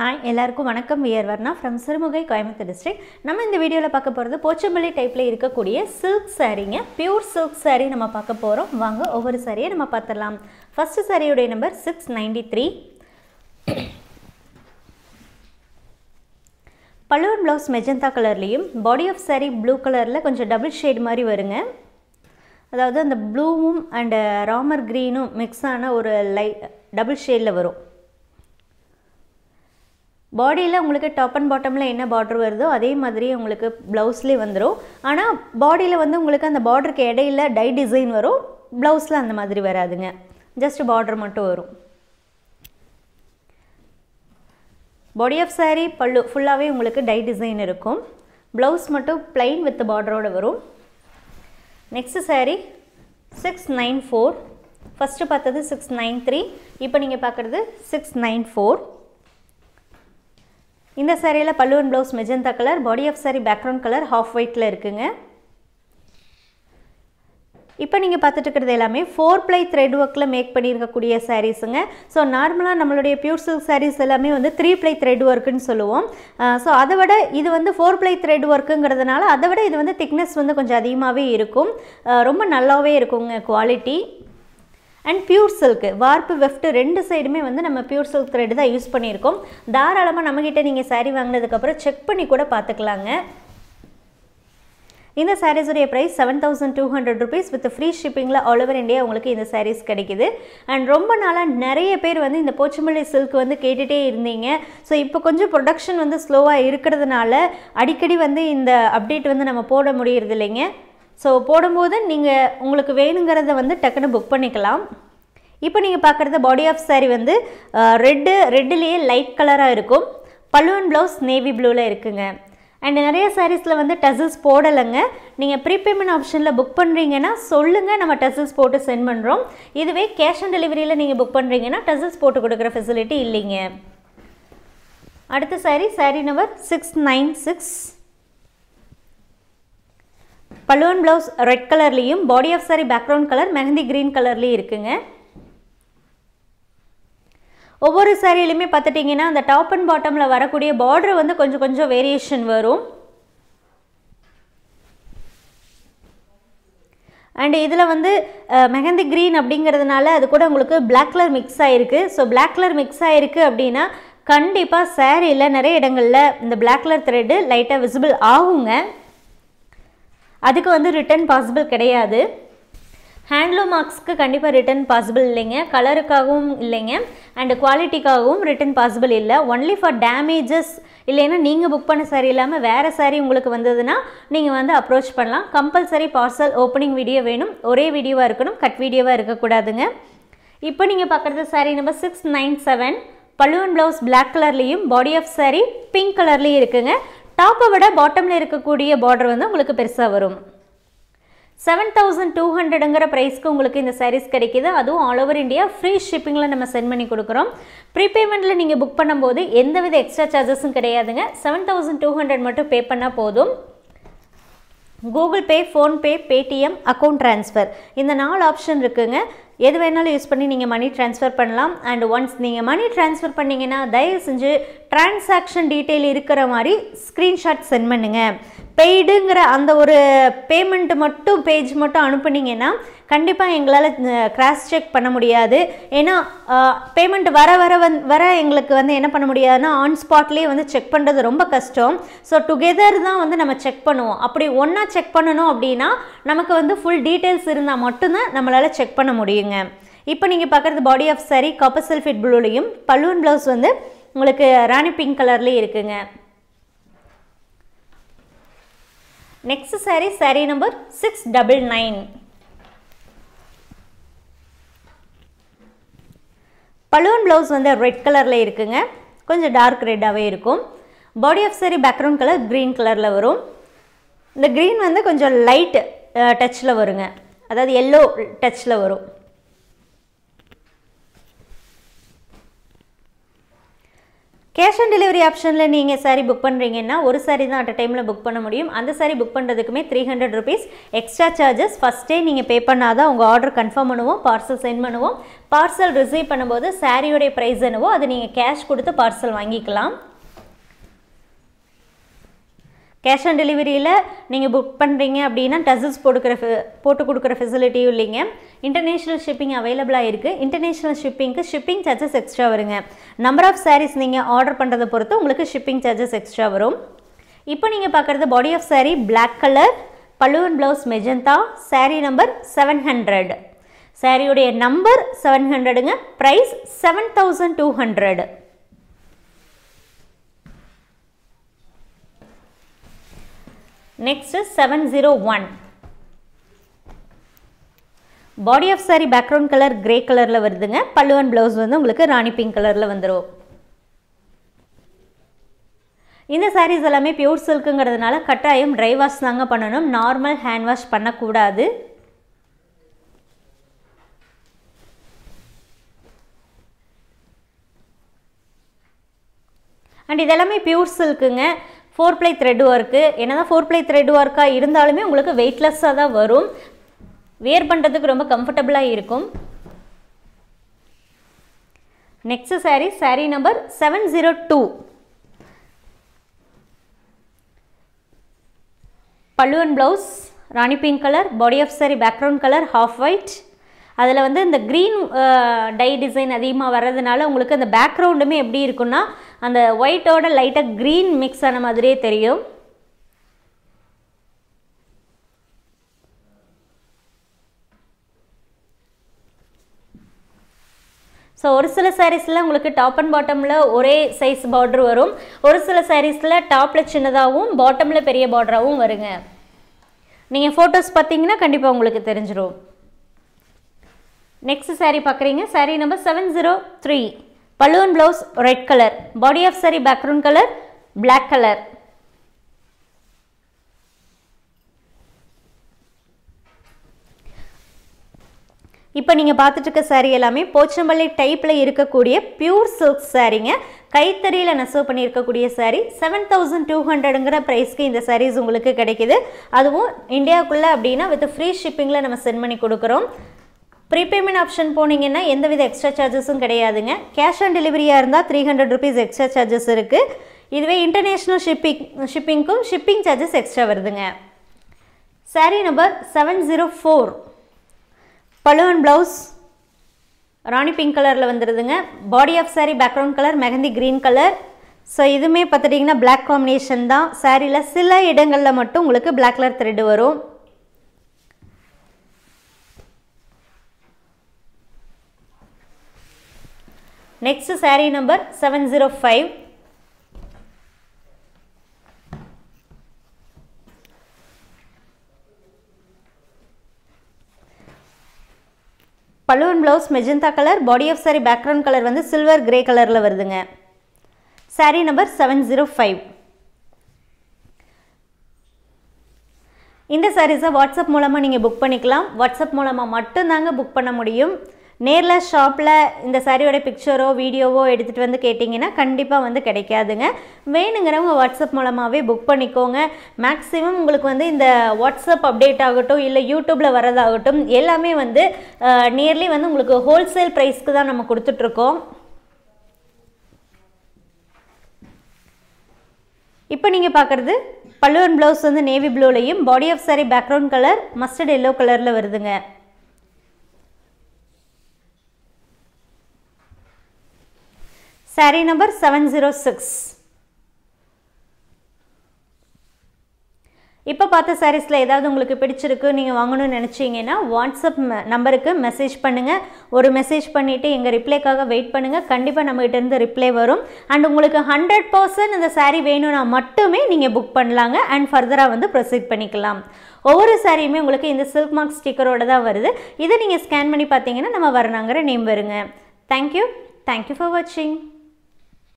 Hi, எல்லாருக்கும் வணக்கம் we're Varna from Sirumugai Coimbatore district. நம்ம இந்த வீடியோல பார்க்க போறது போச்சம்பள்ளி டைப்ல இருக்கக்கூடிய silk saree-ங்க pure silk saree நம்ம பார்க்க போறோம். வாங்க ஒவ்வொரு saree-ய நம்ம பார்த்தறலாம். First saree உடைய நம்பர் 693. Pallu blouse magenta color-லயும் body of saree blue color-ல கொஞ்சம் double shade மாதிரி வருங்க. அதாவது அந்த blue-வும் and ராமர் green-ம் mix ஆன ஒரு light double shade-ல வரும். Body la ungalku top and bottom la enna border varudho adhe madiri ungalku blouse la vandrum ana body la vandu ungalku and border ku edaiyila dye design varum blouse la andha madiri varadunga just border mattum varum body of saree pallu full avey ungalku dye design irukum blouse mattum plain with the border oda varum next saree 694 first paathathu 693 ipo neenga paakradhu 694 In the saree la pallu and blouse magenta color, body of saree background color half white la irukkunga. இப்போ நீங்க பார்த்துட்டு இருக்குறது எல்லாமே 4-ply thread work ல make பண்ணிருக்க கூடிய sareesங்க. So நார்மலா நம்மளுடைய pure silk sarees எல்லாமே வந்து 3-ply thread work ன்னு சொல்லுவோம். சோ அதவிட இது வந்து 4-ply thread workங்கறதனால அதவிட இது வந்து thickness வந்து கொஞ்சம் அதிகமாவே இருக்கும். ரொம்ப நல்லாவே இருக்கும்ங்க quality. And pure silk warp weft ரெண்டு சைடுமே வந்து நம்ம pure silk thread தான் யூஸ் பண்ணியிருக்கோம் தாராளமா நம்ம கிட்ட நீங்க saree வாங்குனதுக்கு அப்புறம் செக் பண்ணி கூட பாத்துக்கலாங்க இந்த sarees உடைய price 7200 rupees with free shipping ல all over India உங்களுக்கு இந்த sarees கிடைக்குது and ரொம்ப நாளா நிறைய பேர் வந்து இந்த போச்சம்பள்ளி silk வந்து கேட்டிட்டே இருந்தீங்க சோ இப்போ கொஞ்சம் production வந்து ஸ்லோவா இருக்குிறதுனால அடிக்கடி வந்து இந்த update வந்து நம்ம போட முடியிறது இல்லைங்க So, போடும்போது நீங்க உங்களுக்கு வேணும்ங்கறத வந்து டக்கன புக் பண்ணிக்கலாம். இப்போ நீங்க பார்க்கிறது body of saree வந்து red-லயே light color-ஆ இருக்கும். Pallu and blouse navy blue-ல இருக்குங்க. And நிறைய sareesல வந்து tassels போடலங்க. நீங்க prepayment option-ல புக் பண்றீங்கன்னா சொல்லுங்க நம்ம tassels போட்டு சென்ட் பண்றோம். இதுவே cash and delivery-ல நீங்க புக் பண்றீங்கன்னா tassels போட்டு கொடுக்கிற facility இல்லைங்க. அடுத்த saree saree number 696 Pallu and blouse red color லியும் body of saree background color mehendi green color ல இருக்குங்க ஒவ்வொரு saree-லயுமே பார்த்துட்டீங்கன்னா அந்த top and bottom ல வரக்கூடிய border வந்து கொஞ்சம் கொஞ்சம் variation வரும் and இதுல வந்து mehendi green அப்படிங்கிறதுனால அது கூட உங்களுக்கு black color mix ஆயிருக்கு so black color mix ஆயிருக்கு அப்படினா கண்டிப்பா saree-ல நிறைய இடங்கள்ல இந்த black color thread லைட்டா visible ஆகுங்க அதுக்கு வந்து return possible கிடையாது handloom marks க்கு கண்டிப்பா return possible இல்லங்க கலருக்காகவும் இல்லங்க and குவாலிட்டிக்காகவும் return possible இல்ல only for damages இல்லனா நீங்க புக் பண்ண saree இல்லாம வேற saree உங்களுக்கு வந்ததுனா நீங்க வந்து approach பண்ணலாம் compulsory parcel opening video வேணும் ஒரே வீடியோவா இருக்கணும் கட் வீடியோவா இருக்க கூடாதுங்க இப்போ நீங்க பார்க்கிறது saree number 697 pallu and blouse black color லியும் body of saree pink color ல இருக்குங்க Top விட bottom ல இருக்கக்கூடிய border வந்து உங்களுக்கு பெருசா வரும் 7200ங்கற பிரைஸ்க்கு உங்களுக்கு இந்த sarees கிடைக்குது அதுவும் all over India free shipping ல நம்ம சென்ட் பண்ணி கொடுக்கிறோம் prepayment ல நீங்க book பண்ணும்போது எந்தவித extra charges-ம் கிடையாதுங்க 7200 மட்டும் பே பண்ணா போதும் Google Pay, Phone Pay, Paytm, Account Transfer இந்த 4 ஆப்ஷன் இருக்குங்க எது வேணாலும் யூஸ் பண்ணி நீங்க மணி ட்ரான்ஸ்ஃபர் பண்ணலாம் and once நீங்க மணி ட்ரான்ஸ்ஃபர் பண்ணீங்கனா தயவு செஞ்சு ட்ரான்சாக்ஷன் டீடைல் இருக்குற மாதிரி ஸ்கிரீன்ஷாட் சென்ட் பண்ணுங்க paidங்கற அந்த ஒரு பேமெண்ட் மட்டும் பேஜ் மட்டும் அனுப்புனீங்கனா கண்டிப்பா எங்களால கிராஸ் செக் பண்ண முடியாது ஏனா பேமெண்ட் வர உங்களுக்கு வந்து என்ன பண்ண முடியாதுனா ஆன் ஸ்பாட்லயே வந்து செக் பண்றது ரொம்ப கஷ்டம் சோ டுகெதர் தான் வந்து நம்ம செக் பண்ணுவோம் அப்படி ஒண்ணா செக் பண்ணனும் அப்படினா நமக்கு வந்து full details இருந்தா மட்டும் தான் நம்மளால செக் பண்ண முடியும் இப்போ நீங்க பார்க்கிறது body of saree copper sulfate blue லியும் pallu and blouse வந்து உங்களுக்கு ராணி pink color ல இருக்குங்க next saree saree number 699 pallu and blouse வந்து red color ல இருக்குங்க கொஞ்சம் dark red ஆவே இருக்கும் body of saree background color green color ல வரும் இந்த green வந்து கொஞ்சம் light touch ல வருங்க அதாவது yellow touch ல வரும் Cash and delivery option la neenga saree book pandringa oru saree dhaan at a time la book panna mudiyum andha saree book pandradhukume 300 rupees extra charges first day neenga pay pannadha unga order confirm pannuvom parcel send pannuvom parcel receive pannumbodhu saree oda price enavo adu neenga cash kuduthu parcel vaangikalam cash and delivery la neenga book pandringa appadina tassels podukura facility illinga international shipping available ah irukku international shipping ku shipping charges extra varunga number of sarees neenga order pandradha poruthu ungalku shipping charges extra varum ipo neenga paakradha body of saree black color pallu and blouse magenta saree number 700 saree ude number 700 nga price 7200 Next is 701. Body of saree background color grey color la varudunga. Pallu and blouse vandhu ungalku rani pink color la vandrum. இந்த sarees எல்லாமே pure silk ங்கிறதுனால கட்டாயம் dry wash தாங்க பண்ணனும். Normal hand wash பண்ண கூடாது. And இதெல்லாம் pure silkங்க. 4-ply thread work enna 4-ply thread work ah irundhalume ungalku weightless ah da varum wear pandradhukku romba comfortable ah irukum next saree saree number 702 pallu and blouse rani pink color body of saree background color half white அதல வந்து இந்த green dye design அதிகமா வரதுனால உங்களுக்கு அந்த பேக்ரவுண்டுமே எப்படி இருக்கும்னா அந்த white ஓட லைட்டா green mix ஆன மாதிரியே தெரியும் சோ ஒரு சில sareesல உங்களுக்கு டாப் அண்ட் பாட்டம்ல ஒரே சைஸ் border வரும் ஒரு சில sareesல டாப்ல சின்னதாவும் பாட்டம்ல பெரிய borderவும் வருங்க நீங்க போட்டோஸ் பாத்தீங்கன்னா கண்டிப்பா உங்களுக்கு தெரிஞ்சிரும் Next saree pakkreenga saree number 703 pallu and blouse red color body of saree background color black color இப்போ நீங்க பார்த்துட்டு இருக்க saree எல்லாமே போச்சம்பள்ளி டைப்ல இருக்க கூடிய pure silk sareeங்க கைத்தறியில நெசவு பண்ணி இருக்க கூடிய saree 7200ங்கற பிரைஸ்க்கு இந்த sarees உங்களுக்கு கிடைக்குது அதுவும் இந்தியாக்குள்ள அப்படினா with free shippingல நம்ம சென்ட் பண்ணி கொடுக்கிறோம் Prepayment option போனீங்கன்னா எந்தவித extra charges உம் கிடையாதுங்க cash on delivery ஆ இருந்தா 300 rupees extra charges இருக்கு இதுவே international shipping க்கும் shipping charges extra வருதுங்க saree number 704 pallu and blouse rani pink கலர்ல வந்திருதுங்க body of saree background color mehndi green color so இதுமே பாத்தீங்கன்னா black combination தான் sareeல சில இடங்கள்ல மட்டும் உங்களுக்கு black color thread வரும் Next saree number 705 pallu and blouse magenta color body of saree background color வந்து silver grey color ல வருதுங்க saree number 705 இந்த sarees WhatsApp மூலமா நீங்க புக் பண்ணிக்கலாம் WhatsApp மூலமா மட்டும் தாங்க புக் பண்ண முடியும் நேர்ல ஷாப்ல இந்த சாரியோட பிக்சரோ வீடியோவோ எடுத்துட்டு வந்து கேட்டிங்கனா கண்டிப்பா வந்து கிடைக்காதுங்க வேணும்ங்கறவங்க WhatsApp மூலமாவே புக் பண்ணிக்கோங்க மேக்ஸिमम உங்களுக்கு வந்து இந்த WhatsApp அப்டேட் ஆகட்டும் இல்ல YouTubeல வரதாகட்டும் எல்லாமே வந்து நியர்லி வந்து உங்களுக்கு ஹோல்சேல் பிரைஸ்க்கு தான் நம்ம கொடுத்துட்டு இருக்கோம் இப்போ நீங்க பார்க்கிறது pallu and blouse வந்து navy blue லையும் body of saree background color mustard yellow கலர்ல வருதுங்க Saree number 706. இப்போ பார்த்த sareesல ஏதாவது உங்களுக்கு பிடிச்சிருக்கு நீங்க வாங்கணும்னு நினைச்சீங்கன்னா WhatsApp நம்பருக்கு மெசேஜ் பண்ணுங்க ஒரு மெசேஜ் பண்ணிட்டு எங்க ரிப்ளைக்காக வெயிட் பண்ணுங்க கண்டிப்பா நம்மகிட்ட இருந்து ரிப்ளை வரும் and உங்களுக்கு 100% இந்த saree வேணும்னா மட்டுமே நீங்க புக் பண்ணலாங்க and further-ஆ வந்து proceed பண்ணிக்கலாம் ஒவ்வொரு sareeமே உங்களுக்கு இந்த silk mark stickerஓட தான் வருது இத நீங்க ஸ்கேன் பண்ணி பாத்தீங்கன்னா நம்ம வரணங்கற நேம் வருங்க Thank you for watching